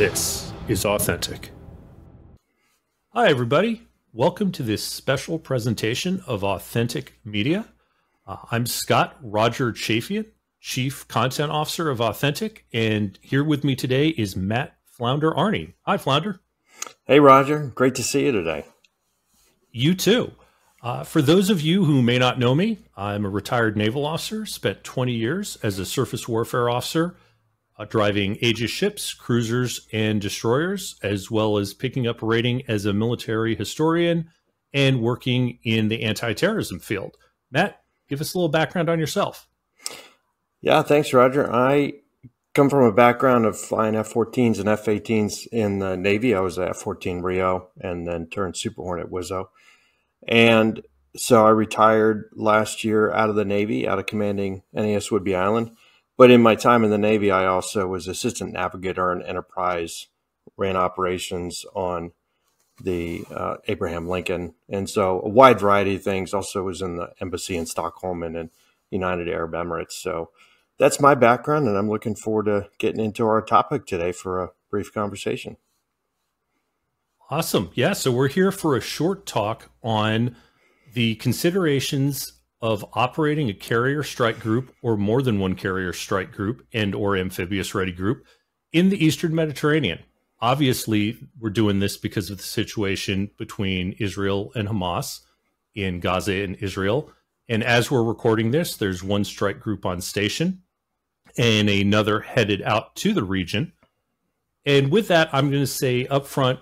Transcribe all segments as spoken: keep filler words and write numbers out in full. This is Authentic. Hi, everybody. Welcome to this special presentation of Authentic Media. Uh, I'm Scott Roger Chafian, Chief Content Officer of Authentic, and here with me today is Matt Flounder Arny. Hi, Flounder. Hey, Roger. Great to see you today. You too. Uh, for those of you who may not know me, I'm a retired naval officer, spent twenty years as a surface warfare officer, uh, driving Aegis ships, cruisers, and destroyers, as well as picking up a rating as a military historian and working in the anti-terrorism field. Matt, give us a little background on yourself. Yeah, thanks, Roger. I come from a background of flying F fourteens and F eighteens in the Navy. I was an F fourteen Rio and then turned Super Hornet Wizzo. And so I retired last year out of the Navy, out of commanding N A S Woodby Island. But in my time in the Navy, I also was assistant navigator on Enterprise, ran operations on the uh, Abraham Lincoln. And so a wide variety of things. Also was in the embassy in Stockholm and in United Arab Emirates. So that's my background, and I'm looking forward to getting into our topic today for a brief conversation. Awesome. Yeah. So we're here for a short talk on the considerations of operating a carrier strike group or more than one carrier strike group and or amphibious ready group in the Eastern Mediterranean. Obviously, we're doing this because of the situation between Israel and Hamas in Gaza and Israel. And as we're recording this, there's one strike group on station and another headed out to the region. And with that, I'm going to say up front,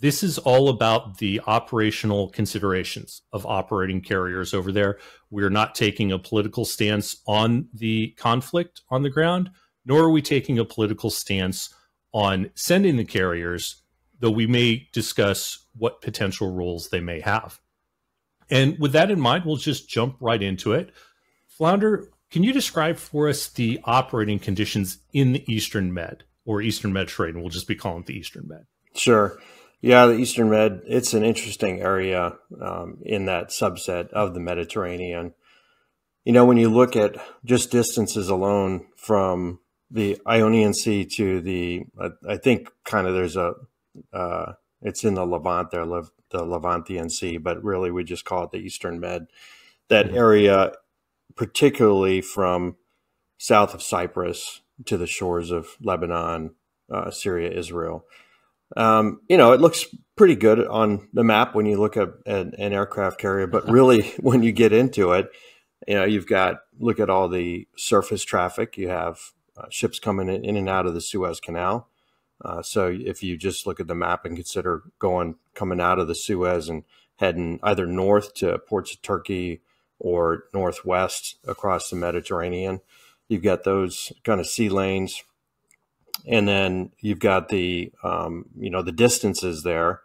this is all about the operational considerations of operating carriers over there. We're not taking a political stance on the conflict on the ground, nor are we taking a political stance on sending the carriers, though we may discuss what potential roles they may have. And with that in mind, we'll just jump right into it. Flounder, can you describe for us the operating conditions in the Eastern Med, or Eastern Mediterranean? We'll just be calling it the Eastern Med. Sure. Yeah, the Eastern Med, it's an interesting area um, in that subset of the Mediterranean. You know, when you look at just distances alone from the Ionian Sea to the, I, I think kind of there's a, uh, it's in the Levant there, Le, the Levantine Sea, but really we just call it the Eastern Med. That area, particularly from south of Cyprus to the shores of Lebanon, uh, Syria, Israel. Um, you know, it looks pretty good on the map when you look at an, an aircraft carrier, but really when you get into it, you know, you've got, look at all the surface traffic. You have uh, ships coming in, in and out of the Suez Canal. Uh, so if you just look at the map and consider going, coming out of the Suez and heading either north to ports of Turkey or northwest across the Mediterranean, you've got those kind of sea lanes. And then you've got the, um, you know, the distances there.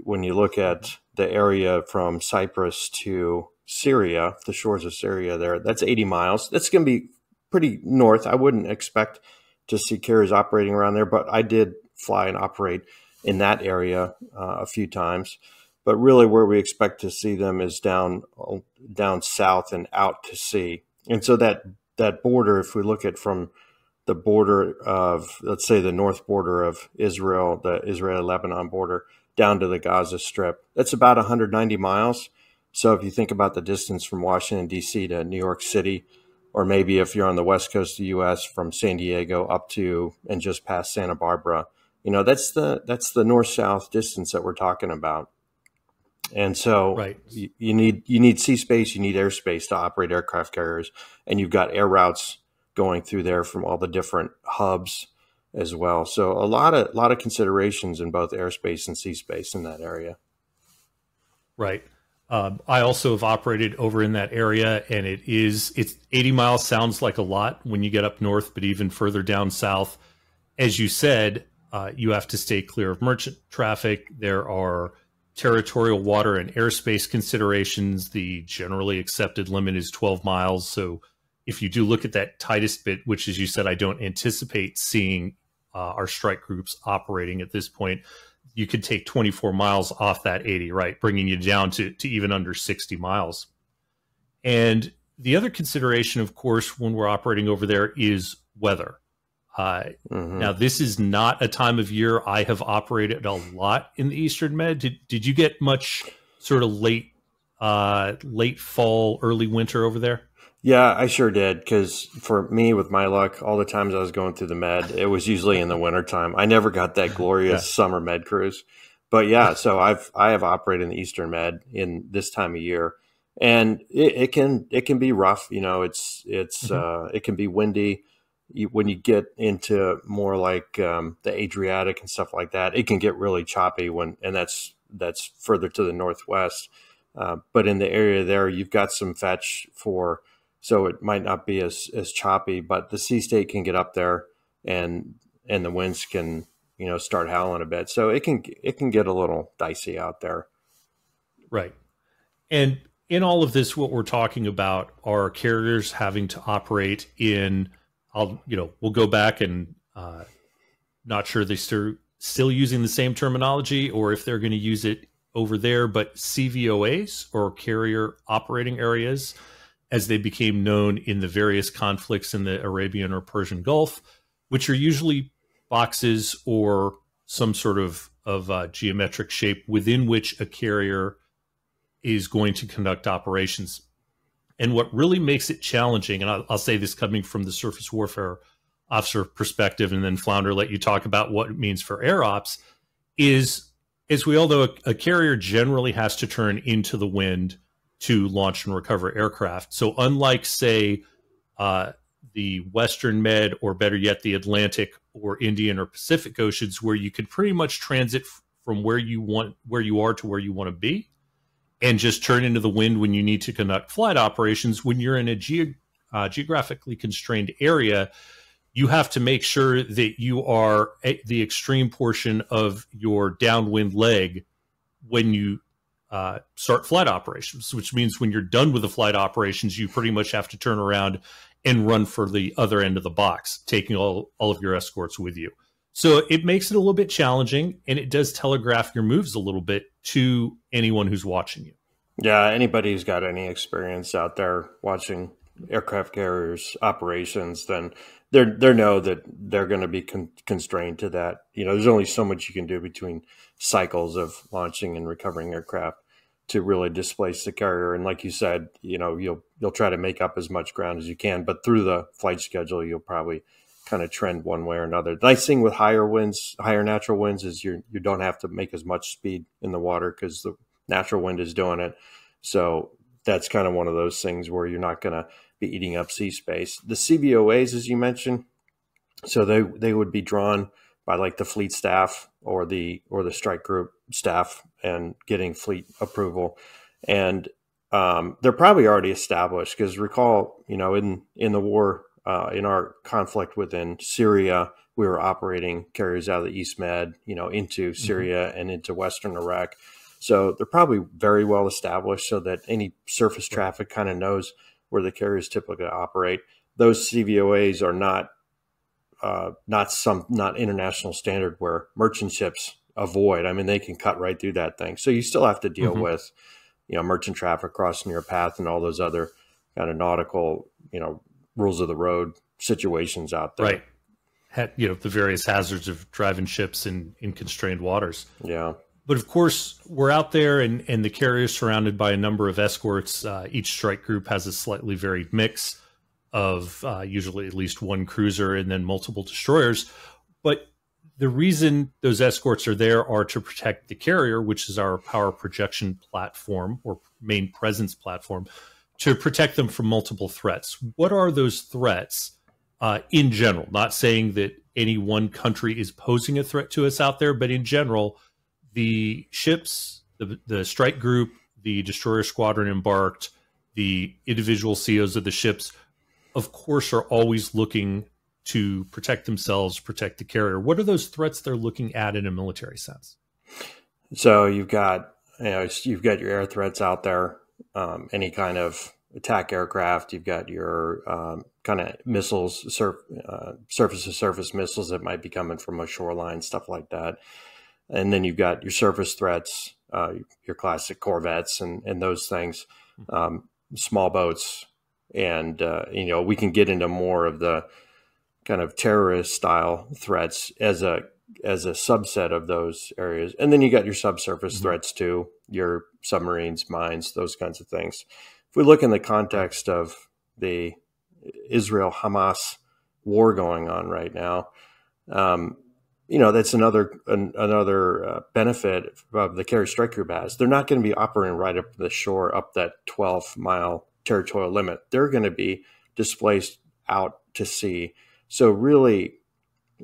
When you look at the area from Cyprus to Syria, the shores of Syria there, that's eighty miles. That's going to be pretty north. I wouldn't expect to see carriers operating around there, but I did fly and operate in that area uh, a few times. But really where we expect to see them is down, down south and out to sea. And so that, that border, if we look at from the border of, let's say the north border of Israel, the Israel-Lebanon border, down to the Gaza Strip. That's about one hundred ninety miles. So if you think about the distance from Washington, D C to New York City, or maybe if you're on the west coast of the U S from San Diego up to and just past Santa Barbara, you know, that's the that's the north-south distance that we're talking about. And so right. you, you need you need sea space, you need airspace to operate aircraft carriers, and you've got air routes going through there from all the different hubs as well. So a lot of lot of considerations in both airspace and sea space in that area. Right. Um, I also have operated over in that area, and it is it's eighty miles sounds like a lot when you get up north, but even further down south, as you said, uh, you have to stay clear of merchant traffic. There are territorial water and airspace considerations. The generally accepted limit is twelve miles. So if you do look at that tightest bit, which, as you said, I don't anticipate seeing uh, our strike groups operating at this point, you could take twenty-four miles off that eighty, right? Bringing you down to, to even under sixty miles. And the other consideration, of course, when we're operating over there is weather. Uh, mm-hmm. Now, this is not a time of year I have operated a lot in the Eastern Med. Did, did you get much sort of late, uh, late fall, early winter over there? Yeah, I sure did. Because for me, with my luck, all the times I was going through the Med, it was usually in the wintertime. I never got that glorious yeah. summer Med cruise. But yeah, so I've I have operated in the Eastern Med in this time of year, and it, it can it can be rough. You know, it's it's mm-hmm. uh, it can be windy. You, when you get into more like um, the Adriatic and stuff like that, it can get really choppy. When and that's that's further to the northwest, uh, but in the area there, you've got some fetch for, so it might not be as as choppy. But the sea state can get up there, and and the winds can, you know, start howling a bit. So it can, it can get a little dicey out there. Right. And in all of this, what we're talking about are carriers having to operate in, I'll, you know, we'll go back and, uh, not sure they st- still using the same terminology or if they're going to use it over there, but C V O As, or carrier operating areas, as they became known in the various conflicts in the Arabian or Persian Gulf, which are usually boxes or some sort of, of uh, geometric shape within which a carrier is going to conduct operations. And what really makes it challenging, and I'll, I'll say this coming from the surface warfare officer perspective, and then Flounder, let you talk about what it means for air ops, is, as we all know, a, a carrier generally has to turn into the wind to launch and recover aircraft. So unlike, say, uh, the Western Med, or better yet, the Atlantic or Indian or Pacific Oceans, where you could pretty much transit f- from where you want, where you are to where you want to be, and just turn into the wind when you need to conduct flight operations. When you're in a ge- uh, geographically constrained area, you have to make sure that you are at the extreme portion of your downwind leg when you uh, start flight operations, which means when you're done with the flight operations, you pretty much have to turn around and run for the other end of the box, taking all, all of your escorts with you. So it makes it a little bit challenging, and it does telegraph your moves a little bit to anyone who's watching you. Yeah, anybody who's got any experience out there watching aircraft carriers operations, then they they know that they're going to be con- constrained to that. You know, there's only so much you can do between cycles of launching and recovering aircraft to really displace the carrier. And like you said, you know, you'll, you'll try to make up as much ground as you can, but through the flight schedule, you'll probably kind of trend one way or another. The nice thing with higher winds, higher natural winds, is you you don't have to make as much speed in the water because the natural wind is doing it. So that's kind of one of those things where you're not going to be eating up sea space. The C V O As, as you mentioned, so they, they would be drawn by like the fleet staff or the, or the strike group staff, and getting fleet approval. And um, they're probably already established, because recall, you know, in, in the war, uh, in our conflict within Syria, we were operating carriers out of the East Med, you know, into Syria mm-hmm. and into Western Iraq. So they're probably very well established, so that any surface traffic kind of knows where the carriers typically operate. Those C V O As are not, Uh, not some, not international standard where merchant ships avoid. I mean, they can cut right through that thing. So you still have to deal mm-hmm. with, you know, merchant traffic crossing your path and all those other kind of nautical, you know, rules of the road situations out there. Right. Ha- you know, the various hazards of driving ships in, in constrained waters. Yeah. But of course, we're out there, and, and the carrier is surrounded by a number of escorts. Uh, each strike group has a slightly varied mix of uh, usually at least one cruiser and then multiple destroyers. But the reason those escorts are there are to protect the carrier, which is our power projection platform or main presence platform, to protect them from multiple threats. What are those threats uh, in general? Not saying that any one country is posing a threat to us out there, but in general, the ships, the, the strike group, the destroyer squadron embarked, the individual C Os of the ships, of course, are always looking to protect themselves, protect the carrier. What are those threats they're looking at in a military sense? So you've got, you know, you've got your air threats out there, um, any kind of attack aircraft. You've got your um, kind of missiles, surf, uh, surface-to-surface missiles that might be coming from a shoreline, stuff like that. And then you've got your surface threats, uh, your classic corvettes and, and those things, um, small boats. And, uh, you know, we can get into more of the kind of terrorist style threats as a as a subset of those areas. And then you got your subsurface mm-hmm. threats too, your submarines, mines, those kinds of things. If we look in the context of the Israel-Hamas war going on right now, um, you know, that's another an, another uh, benefit of the Carrier Strike Group has. They're not going to be operating right up the shore, up that twelve mile territorial limit. They're going to be displaced out to sea. So really,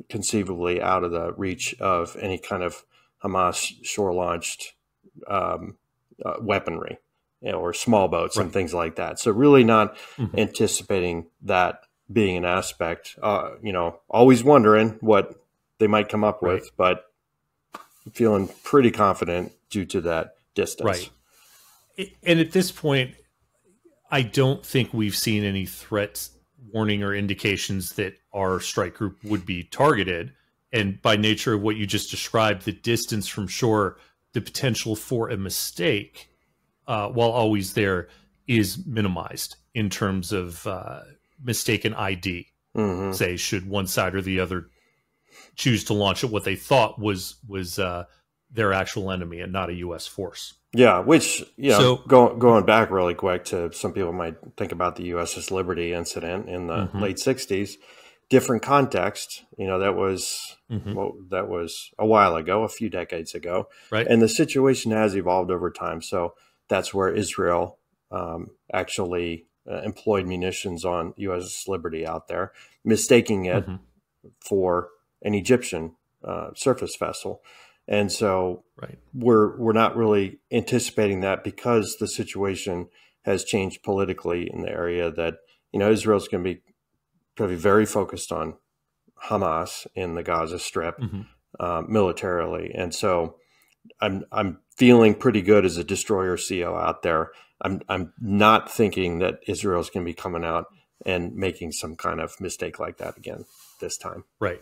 conceivably out of the reach of any kind of Hamas shore-launched um, uh, weaponry, you know, or small boats right. and things like that. So really not mm-hmm. anticipating that being an aspect. Uh, you know, always wondering what they might come up right. with, but feeling pretty confident due to that distance. Right. It, and at this point, I don't think we've seen any threats, warning, or indications that our strike group would be targeted. And by nature of what you just described, the distance from shore, the potential for a mistake, uh, while always there, is minimized in terms of uh, mistaken I D, mm-hmm. say, should one side or the other choose to launch at what they thought was was uh, their actual enemy and not a U S force. Yeah, which, you know, so, go, going back really quick to some people might think about the U S S Liberty incident in the mm-hmm. late sixties. Different context, you know, that was mm-hmm. well, that was a while ago, a few decades ago. Right. And the situation has evolved over time. So that's where Israel um, actually uh, employed munitions on U S S Liberty out there, mistaking it mm-hmm. for an Egyptian uh, surface vessel. And so right. we're we're not really anticipating that because the situation has changed politically in the area that, you know, Israel's going to be probably very focused on Hamas in the Gaza Strip mm-hmm. uh, militarily. And so I'm I'm feeling pretty good as a destroyer C O out there. I'm I'm not thinking that Israel's going to be coming out and making some kind of mistake like that again this time. Right.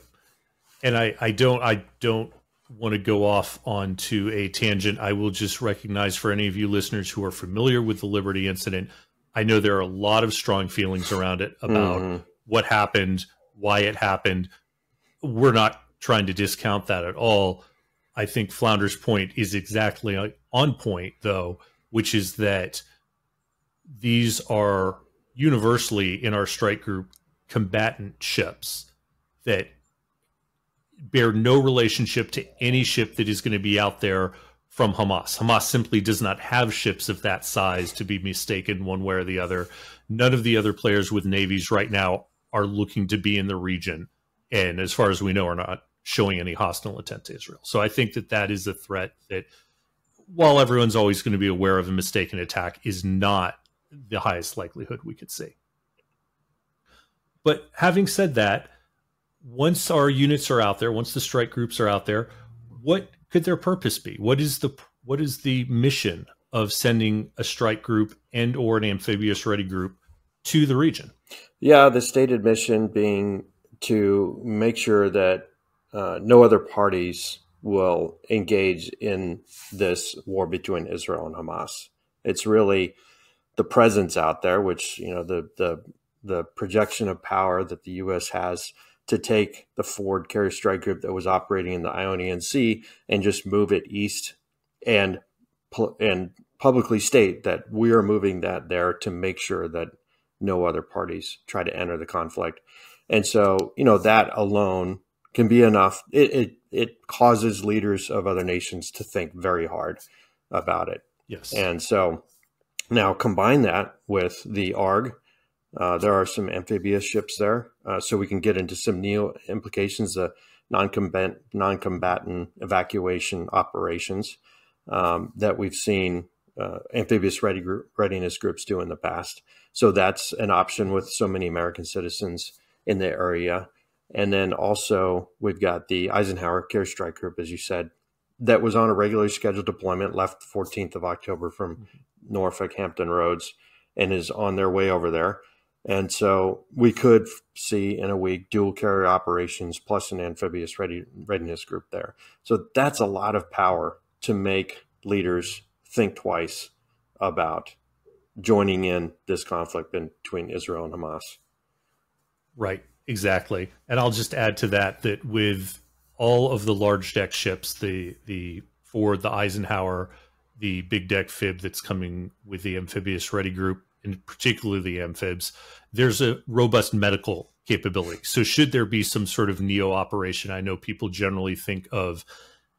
And I, I don't I don't want to go off onto a tangent. I will just recognize for any of you listeners who are familiar with the Liberty incident, I know there are a lot of strong feelings around it about mm-hmm. what happened, why it happened. We're not trying to discount that at all. I think Flounder's point is exactly on point, though, which is that these are universally in our strike group combatant ships that bear no relationship to any ship that is going to be out there from Hamas. Hamas simply does not have ships of that size to be mistaken one way or the other. None of the other players with navies right now are looking to be in the region, and as far as we know, are not showing any hostile intent to Israel. So I think that that is a threat that, while everyone's always going to be aware of a mistaken attack, is not the highest likelihood we could see. But having said that, once our units are out there, once the strike groups are out there, what could their purpose be? What is the what is the mission of sending a strike group and or an amphibious ready group to the region? Yeah, the stated mission being to make sure that uh, no other parties will engage in this war between Israel and Hamas. It's really the presence out there, which, you know, the the the projection of power that the U S has to take the Ford Carrier Strike Group that was operating in the Ionian Sea and just move it east and and publicly state that we are moving that there to make sure that no other parties try to enter the conflict. And so, you know, that alone can be enough. It it, it causes leaders of other nations to think very hard about it. Yes. And so now combine that with the A R G. Uh, there are some amphibious ships there, uh, so we can get into some neo implications, the non-combat, non-combatant evacuation operations um, that we've seen uh, amphibious ready group, readiness groups do in the past. So that's an option with so many American citizens in the area. And then also we've got the Eisenhower Carrier Strike Group, as you said, that was on a regularly scheduled deployment, left the fourteenth of October from Norfolk, Hampton Roads, and is on their way over there. And so we could see in a week dual carrier operations plus an amphibious ready, readiness group there. So that's a lot of power to make leaders think twice about joining in this conflict in, between Israel and Hamas. Right. Exactly. And I'll just add to that that with all of the large deck ships, the the Ford, the Eisenhower, the big deck fib that's coming with the amphibious ready group, and particularly the amphibs, there's a robust medical capability. So should there be some sort of neo operation, I know people generally think of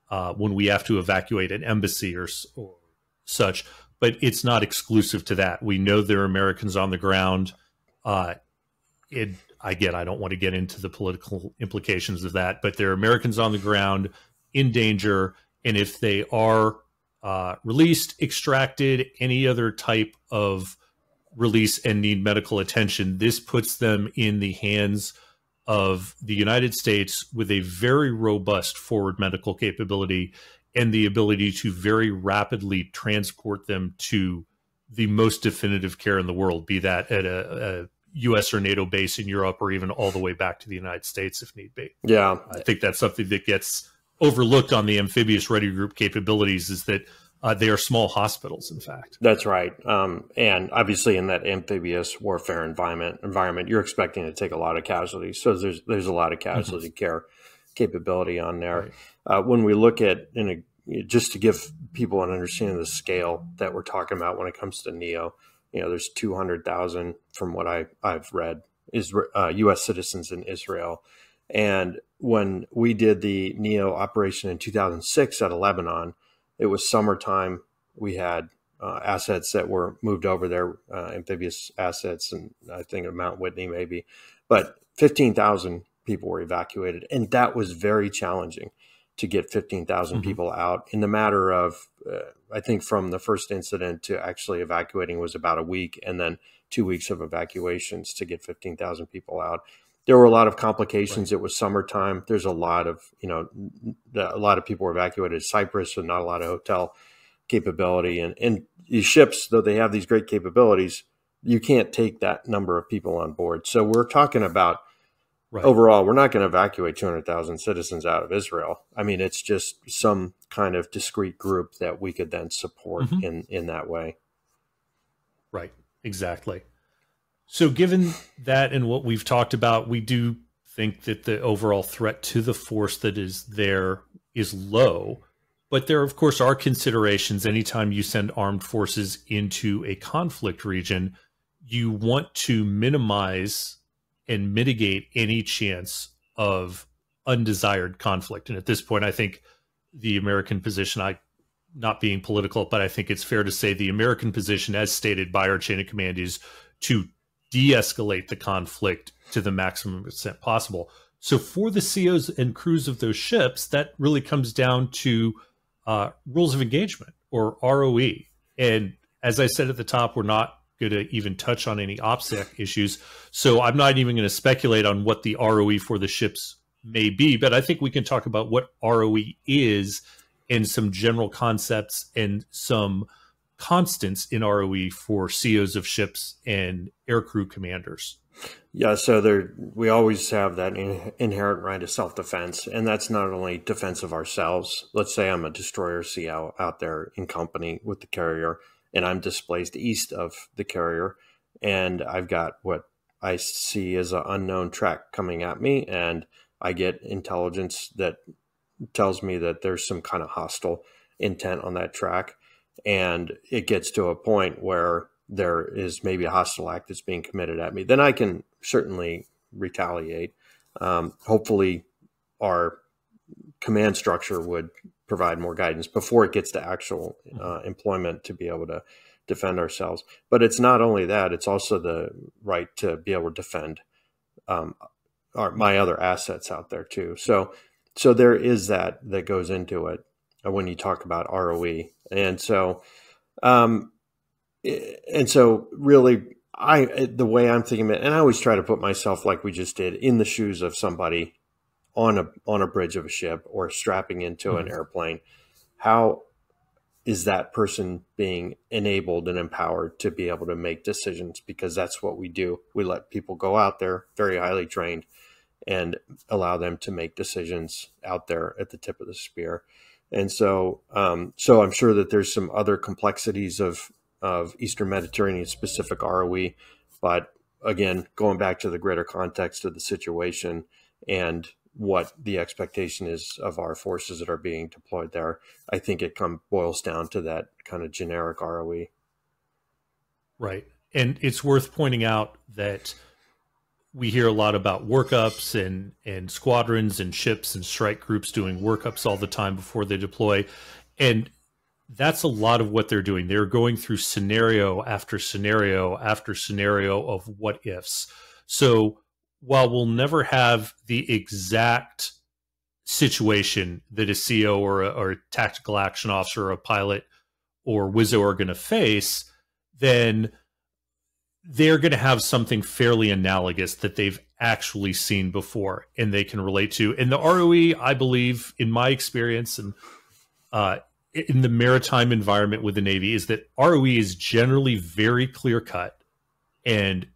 uh, when we have to evacuate an embassy or, or such, but it's not exclusive to that. We know there are Americans on the ground. Uh, it, again, I don't want to get into the political implications of that, but there are Americans on the ground in danger. And if they are uh, released, extracted, any other type of release and need medical attention, this puts them in the hands of the United States with a very robust forward medical capability and the ability to very rapidly transport them to the most definitive care in the world, be that at a, a U S or NATO base in Europe, or even all the way back to the United States if need be. Yeah. I think that's something that gets overlooked on the amphibious ready group capabilities, is that uh, they are small hospitals, in fact. That's right. Um, and obviously in that amphibious warfare environment, environment, you're expecting to take a lot of casualties. So there's, there's a lot of casualty mm-hmm. care capability on there. Right. Uh, when we look at, in a, just to give people an understanding of the scale that we're talking about when it comes to NEO, you know, there's two hundred thousand from what I, I've read is uh, U S citizens in Israel. And when we did the NEO operation in two thousand six out of Lebanon, it was summertime. We had uh, assets that were moved over there, uh, amphibious assets, and I think of Mount Whitney maybe, but fifteen thousand people were evacuated. And that was very challenging to get fifteen thousand mm-hmm. people out in the matter of, uh, I think from the first incident to actually evacuating was about a week, and then two weeks of evacuations to get fifteen thousand people out. There were a lot of complications. Right. It was summertime. There's a lot of, you know, a lot of people were evacuated to Cyprus, and not a lot of hotel capability. And, and these ships, though they have these great capabilities, you can't take that number of people on board. So we're talking about right. overall, we're not going to evacuate two hundred thousand citizens out of Israel. I mean, it's just some kind of discrete group that we could then support mm-hmm. in, in that way. Right. Exactly. So given that and what we've talked about, we do think that the overall threat to the force that is there is low. But there, of course, are considerations. Anytime you send armed forces into a conflict region, you want to minimize and mitigate any chance of undesired conflict. And at this point, I think the American position, I not being political, but I think it's fair to say the American position, as stated by our chain of command, is to de-escalate the conflict to the maximum extent possible. So for the C Os and crews of those ships, that really comes down to uh, rules of engagement, or R O E. And as I said at the top, we're not going to even touch on any OPSEC issues. So I'm not even going to speculate on what the R O E for the ships may be, but I think we can talk about what R O E is and some general concepts and some constants in R O E for C Os of ships and aircrew commanders. Yeah, so there we always have that in, inherent right of self-defense, and that's not only defense of ourselves. Let's say I'm a destroyer C O out there in company with the carrier, and I'm displaced east of the carrier, and I've got what I see as an unknown track coming at me, and I get intelligence that tells me that there's some kind of hostile intent on that track. And it gets to a point where there is maybe a hostile act that's being committed at me, then I can certainly retaliate. Um, hopefully our command structure would provide more guidance before it gets to actual uh, employment to be able to defend ourselves. But it's not only that, it's also the right to be able to defend um, our, my other assets out there too. So, so there is that that goes into it when you talk about R O E. And so, um, and so really I, the way I'm thinking about it, and I always try to put myself like we just did in the shoes of somebody on a, on a bridge of a ship or strapping into mm-hmm. an airplane. How is that person being enabled and empowered to be able to make decisions? Because that's what we do. We let people go out there very highly trained and allow them to make decisions out there at the tip of the spear. And so, um, so I'm sure that there's some other complexities of, of Eastern Mediterranean specific R O E, but again, going back to the greater context of the situation and what the expectation is of our forces that are being deployed there, I think it come boils down to that kind of generic R O E. Right. And it's worth pointing out that we hear a lot about workups and, and squadrons and ships and strike groups doing workups all the time before they deploy. And that's a lot of what they're doing. They're going through scenario after scenario after scenario of what ifs. So while we'll never have the exact situation that a C O or a, or a tactical action officer or a pilot or Wizzo are going to face, then they're going to have something fairly analogous that they've actually seen before and they can relate to. And the R O E, I believe, in my experience and uh, in the maritime environment with the Navy, is that R O E is generally very clear-cut. And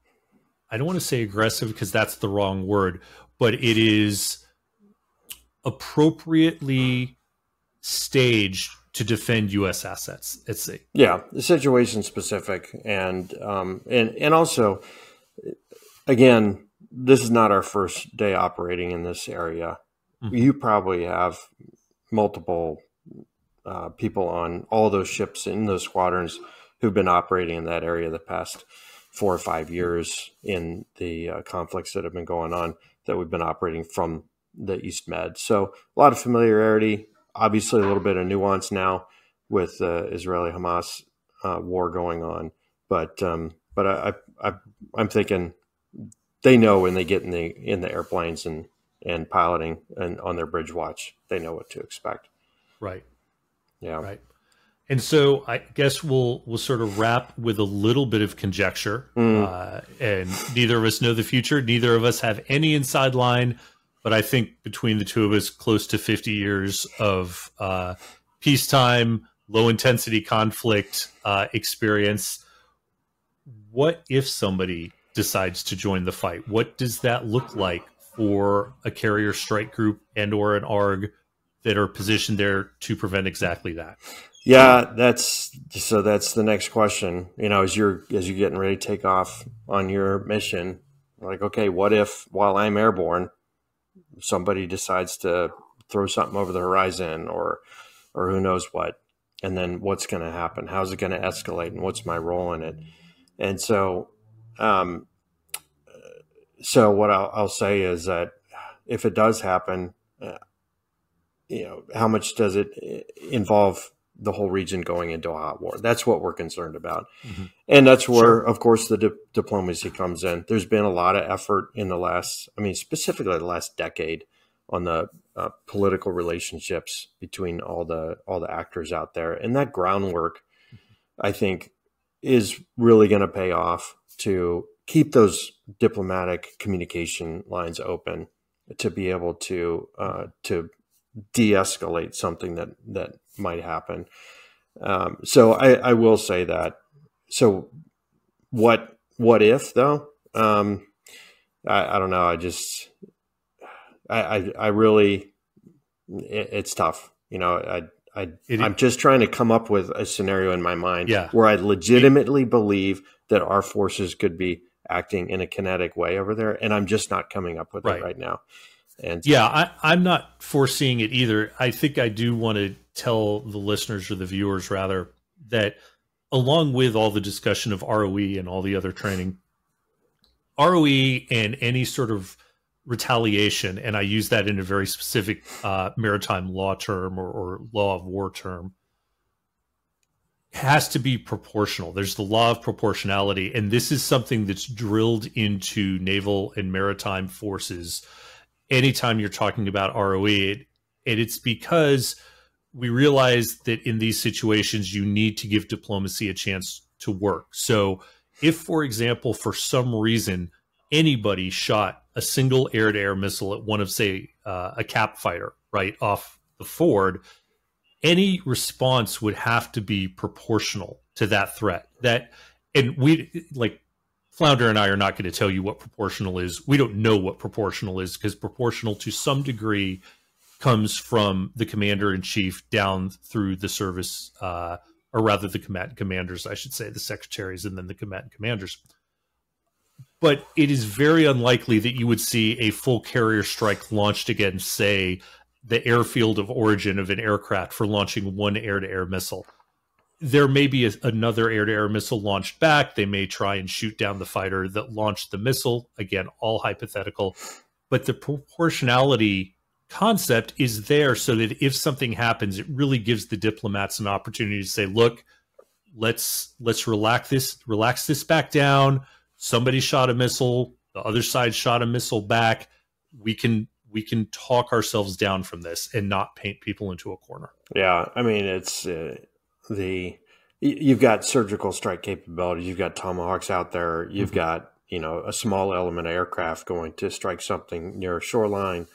I don't want to say aggressive because that's the wrong word, but it is appropriately staged to defend U S assets. It's see. Yeah, the situation specific, and um, and and also, again, this is not our first day operating in this area. Mm-hmm. You probably have multiple uh, people on all those ships in those squadrons who've been operating in that area the past four or five years in the uh, conflicts that have been going on that we've been operating from the East Med. So a lot of familiarity. Obviously, a little bit of nuance now with the uh, Israeli-Hamas uh, war going on, but um, but I, I I'm thinking they know when they get in the in the airplanes and and piloting and on their bridge watch, they know what to expect. Right. Yeah. Right. And so I guess we'll we'll sort of wrap with a little bit of conjecture, mm. uh, and neither of us know the future. Neither of us have any inside line. But I think between the two of us, close to fifty years of uh, peacetime, low-intensity conflict uh, experience. What if somebody decides to join the fight? What does that look like for a carrier strike group and or an A R G that are positioned there to prevent exactly that? Yeah, that's so that's the next question. You know, as you're as you're getting ready to take off on your mission, like, okay, what if while I'm airborne, somebody decides to throw something over the horizon or, or who knows what, and then what's going to happen? How's it going to escalate and what's my role in it? And so, um, so what I'll, I'll say is that if it does happen, uh, you know, how much does it involve the whole region going into a hot war? That's what we're concerned about. Mm-hmm. And that's where, sure. of course, the di diplomacy comes in. There's been a lot of effort in the last, I mean, specifically the last decade on the uh, political relationships between all the, all the actors out there. And that groundwork, mm-hmm. I think, is really going to pay off to keep those diplomatic communication lines open to be able to, uh, to de-escalate something that, that, might happen. Um, so I, I will say that. So what, what if though? Um, I, I don't know. I just, I, I, I really, it, it's tough. You know, I, I, it, I'm just trying to come up with a scenario in my mind yeah. where I legitimately it, believe that our forces could be acting in a kinetic way over there. And I'm just not coming up with right. it right now. And yeah, I, I'm not foreseeing it either. I think I do want to tell the listeners or the viewers rather that along with all the discussion of R O E and all the other training, R O E and any sort of retaliation, and I use that in a very specific uh, maritime law term or, or law of war term, has to be proportional. There's the law of proportionality, and this is something that's drilled into naval and maritime forces anytime you're talking about R O E, it, and it's because we realize that in these situations, you need to give diplomacy a chance to work. So if, for example, for some reason, anybody shot a single air-to-air missile at one of, say, uh, a cap fighter, right, off the Ford, any response would have to be proportional to that threat. That, and we, like, Flounder and I are not going to tell you what proportional is. We don't know what proportional is because proportional to some degree comes from the commander-in-chief down through the service, uh, or rather the combatant commanders, I should say, the secretaries and then the combatant commanders. but it is very unlikely that you would see a full carrier strike launched against, say, the airfield of origin of an aircraft for launching one air-to-air missile. There may be a, another air-to-air missile launched back. They may try and shoot down the fighter that launched the missile. Again, all hypothetical. But the proportionality concept is there so that if something happens, it really gives the diplomats an opportunity to say, look, let's let's relax this, relax this back down. Somebody shot a missile. The other side shot a missile back. We can... we can talk ourselves down from this and not paint people into a corner. Yeah. I mean, it's uh, the, you've got surgical strike capabilities. You've got Tomahawks out there. You've mm-hmm. got, you know, a small element of aircraft going to strike something near a shoreline.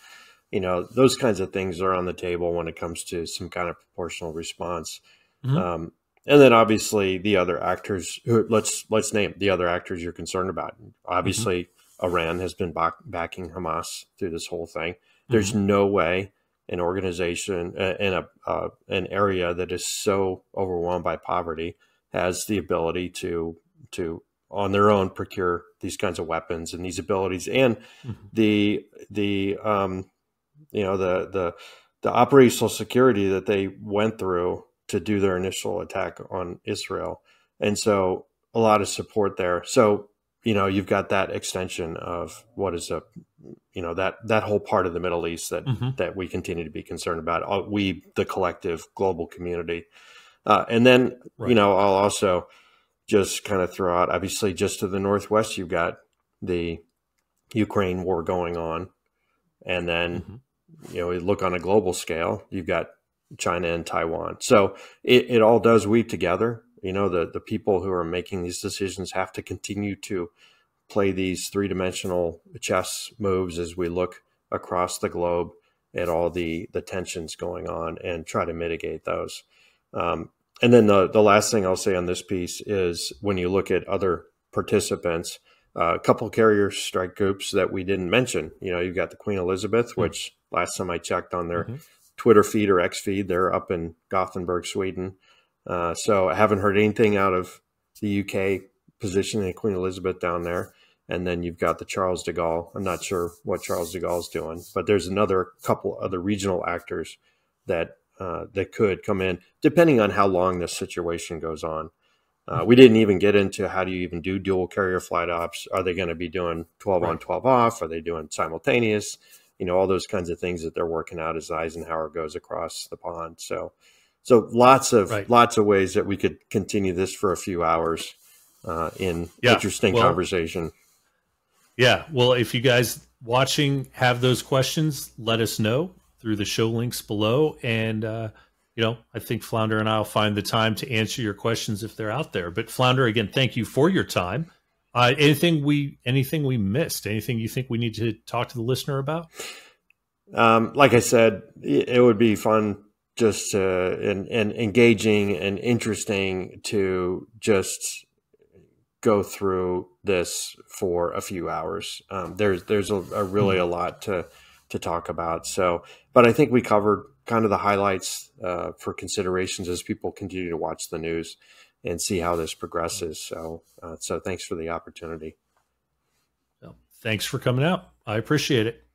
You know, those kinds of things are on the table when it comes to some kind of proportional response. Mm-hmm. Um, and then obviously the other actors who let's, let's name the other actors you're concerned about. Obviously, mm-hmm. Iran has been back, backing Hamas through this whole thing. There's mm-hmm. no way an organization uh, in a uh, an area that is so overwhelmed by poverty has the ability to to on their own procure these kinds of weapons and these abilities and mm-hmm. the the um, you know the the the operational security that they went through to do their initial attack on Israel. And so a lot of support there. So. You know, you've got that extension of what is a, you know, that, that whole part of the Middle East that, mm-hmm. that we continue to be concerned about. We, the collective global community. Uh, and then, right. you know, I'll also just kind of throw out, obviously just to the northwest, you've got the Ukraine war going on. And then, mm-hmm. you know, we look on a global scale, you've got China and Taiwan. So it, it all does weave together. You know, the, the people who are making these decisions have to continue to play these three-dimensional chess moves as we look across the globe at all the, the tensions going on and try to mitigate those. Um, and then the, the last thing I'll say on this piece is when you look at other participants, uh, a couple carrier strike groups that we didn't mention. You know, you've got the Queen Elizabeth, mm-hmm. which last time I checked on their mm-hmm. Twitter feed or X feed, they're up in Gothenburg, Sweden. Uh, so I haven't heard anything out of the U K positioning Queen Elizabeth down there. And then you've got the Charles de Gaulle. I'm not sure what Charles de Gaulle's doing, but there's another couple other regional actors that uh, that could come in, depending on how long this situation goes on. Uh, we didn't even get into how do you even do dual carrier flight ops? Are they going to be doing twelve right. on, twelve off? Are they doing simultaneous? You know, all those kinds of things that they're working out as Eisenhower goes across the pond. So. So lots of right. lots of ways that we could continue this for a few hours uh, in yeah. interesting well, conversation. Yeah. Well, if you guys watching have those questions, let us know through the show links below. And, uh, you know, I think Flounder and I will find the time to answer your questions if they're out there. But Flounder, again, thank you for your time. Uh, anything we anything we missed, anything you think we need to talk to the listener about? Um, like I said, it would be fun. Just uh, and, and engaging and interesting to just go through this for a few hours. Um, there's there's a, a really a lot to to talk about. So, but I think we covered kind of the highlights uh, for considerations as people continue to watch the news and see how this progresses. So, uh, so thanks for the opportunity. Thanks for coming out. I appreciate it.